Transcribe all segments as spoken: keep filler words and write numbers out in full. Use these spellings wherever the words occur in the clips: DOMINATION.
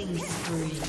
Killing spree.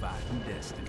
Fighting destiny.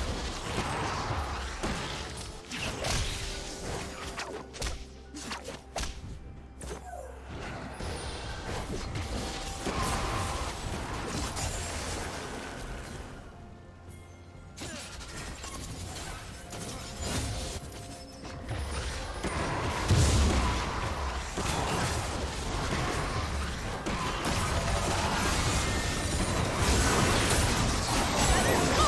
Let's go!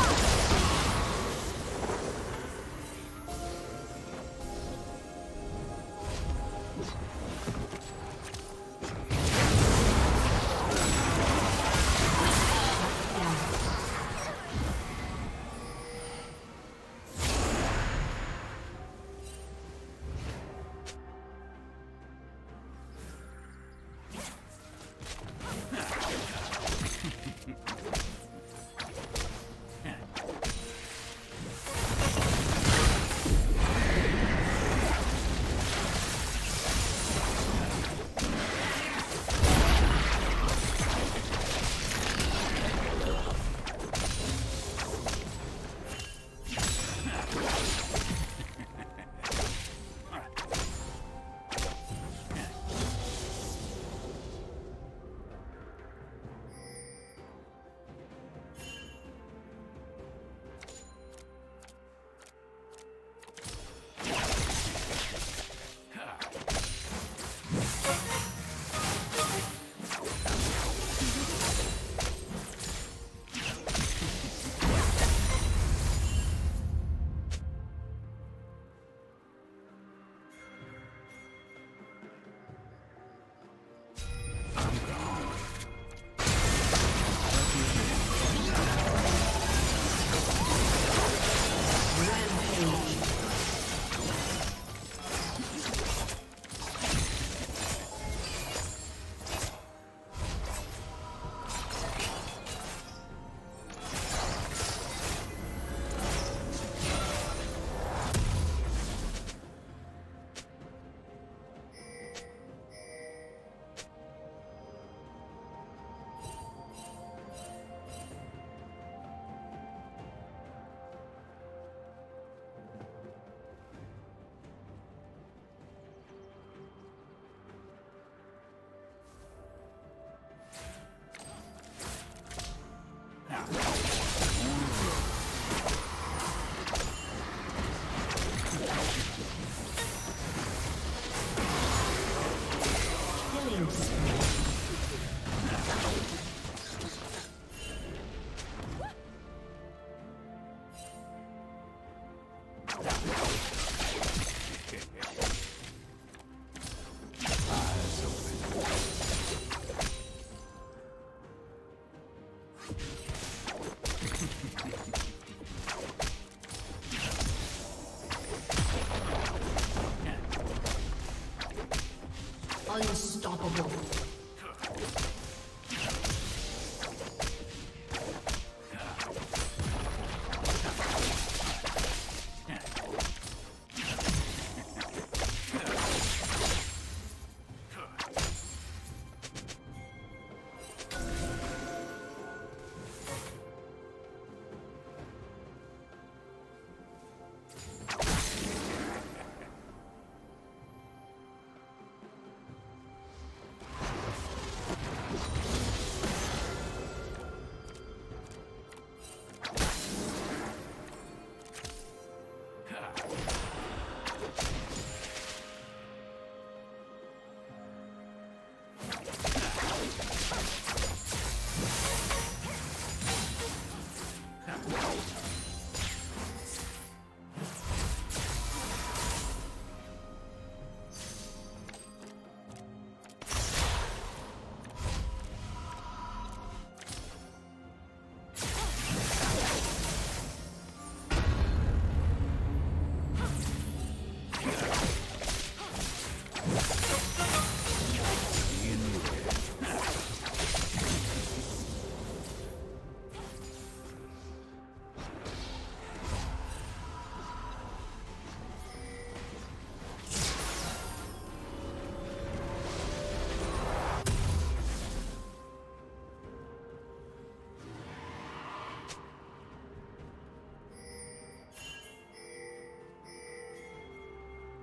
Unstoppable.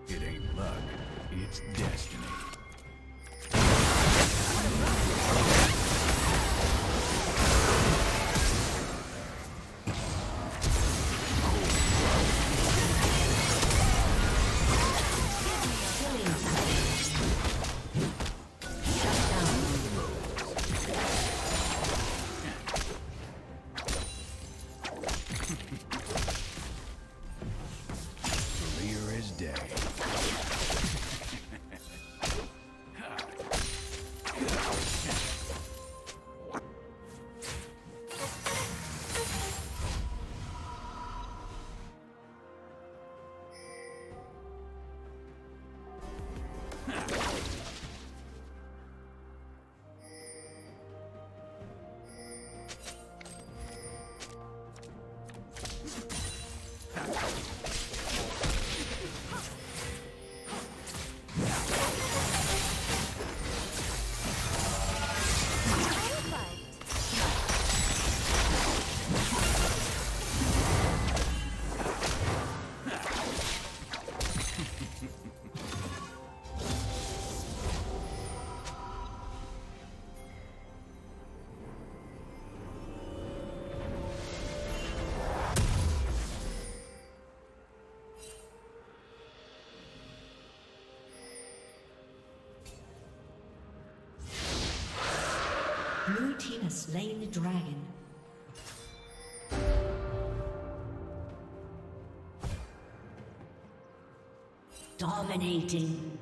It ain't luck, it's destiny. Blue team has slain the dragon. Dominating.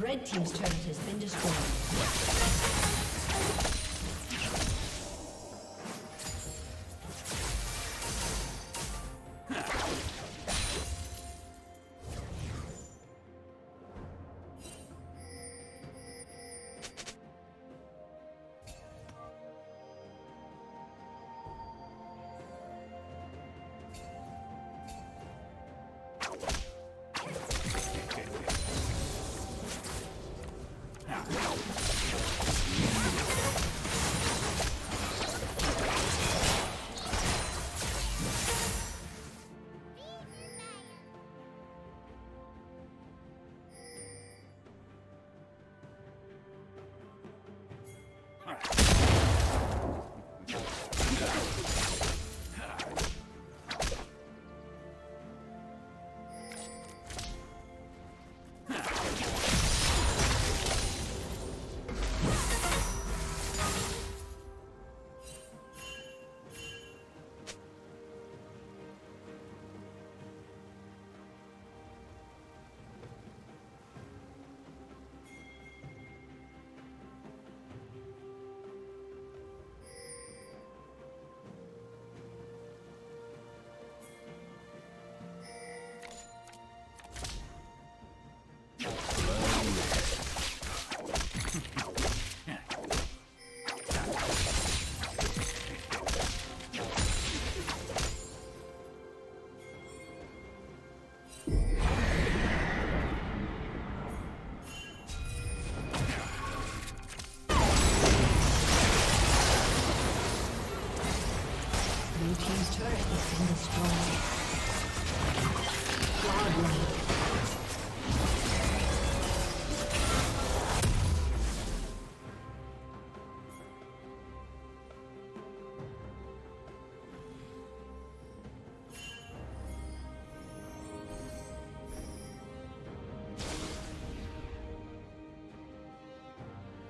Red team's turret has been destroyed.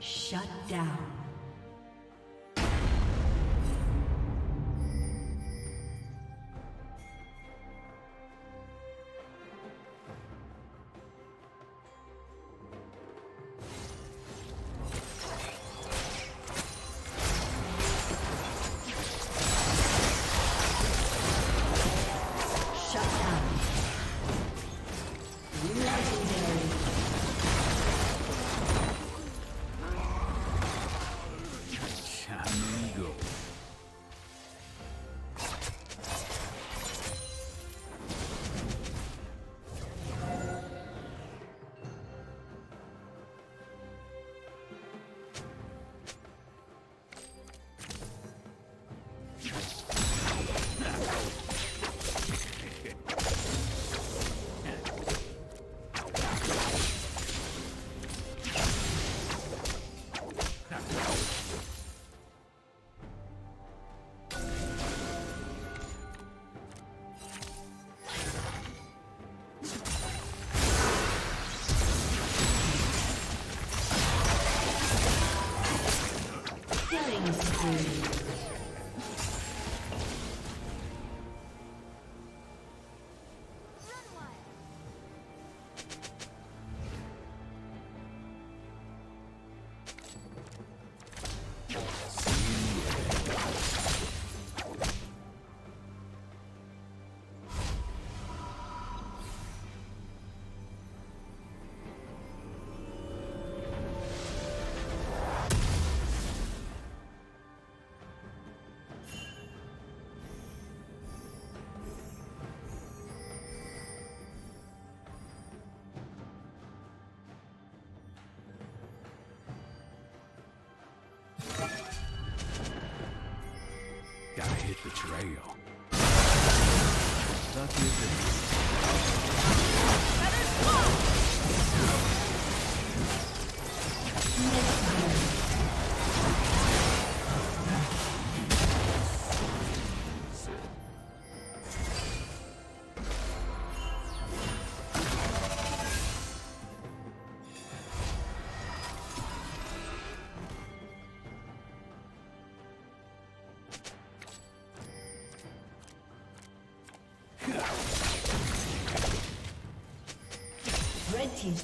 Shut down. Betrayal. That team's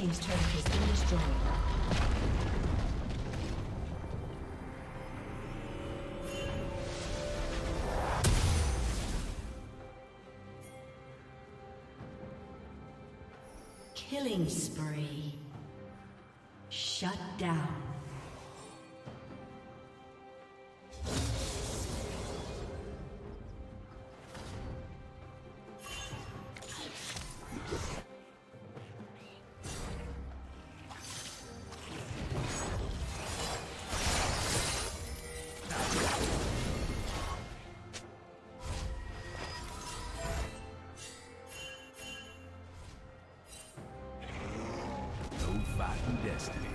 Team's turret has been destroyed. Killing spree. Shut down. Destiny.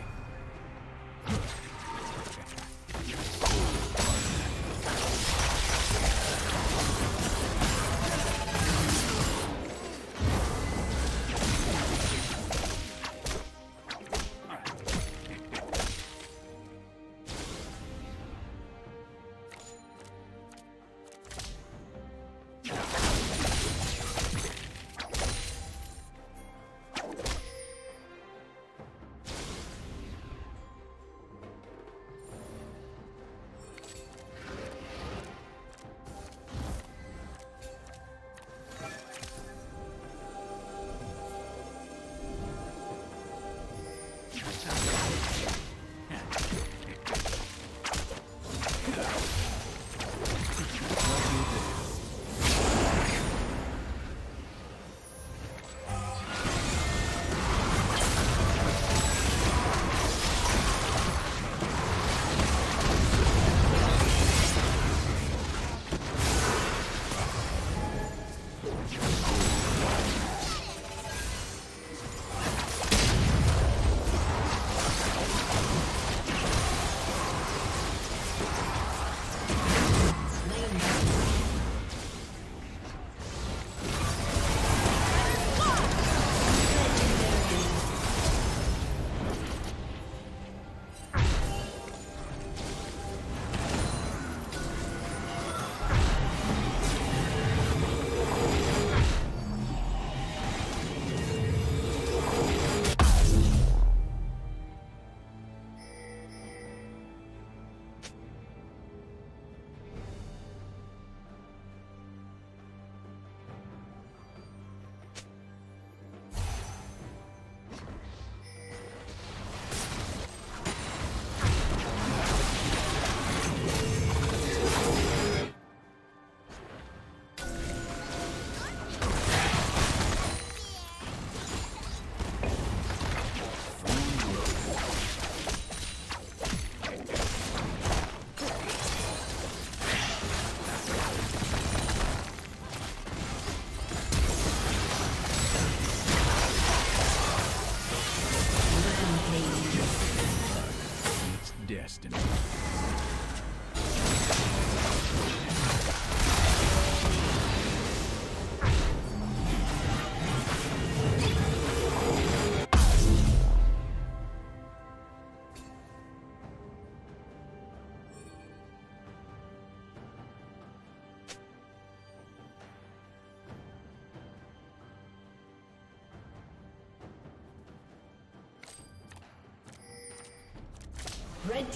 Red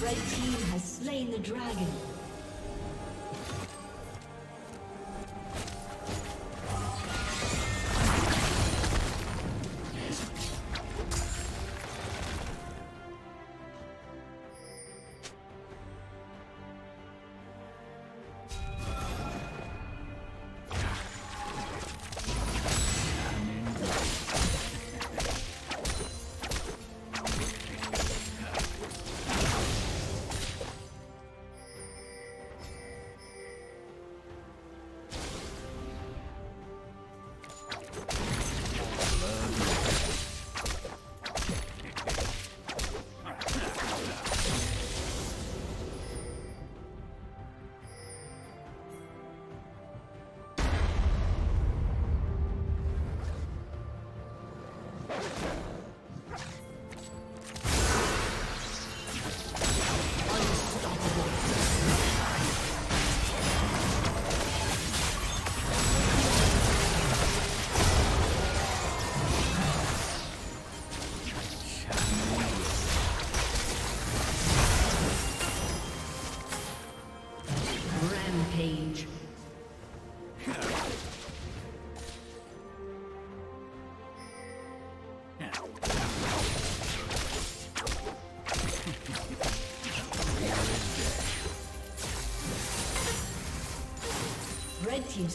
Red team has slain the dragon. Yeah. team's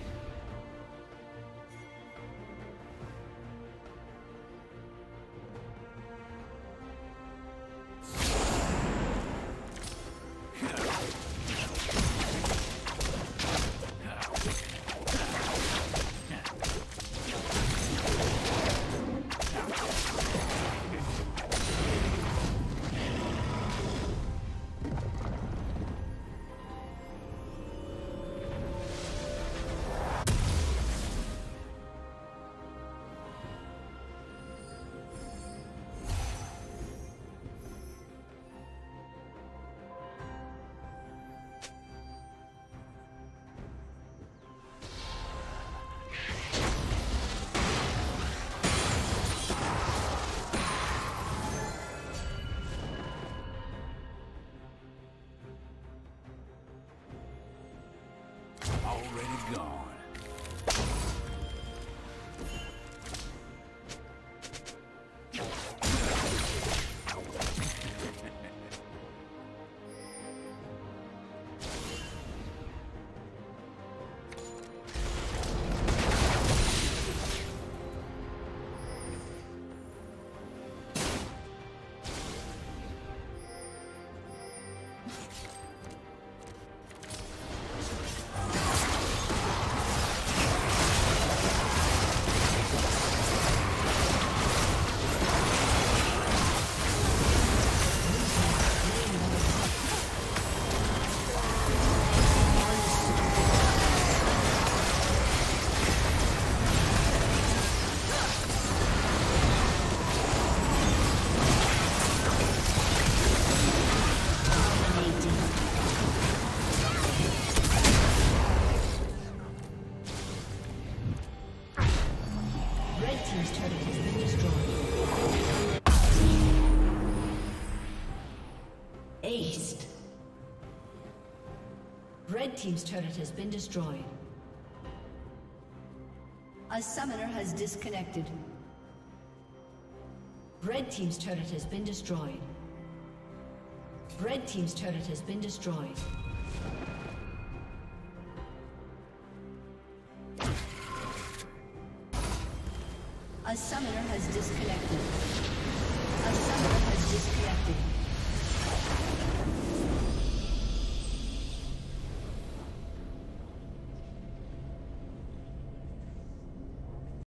Red team's turret has been destroyed. A summoner has disconnected. Red team's turret has been destroyed. Red team's turret has been destroyed. A summoner has disconnected. A summoner has disconnected.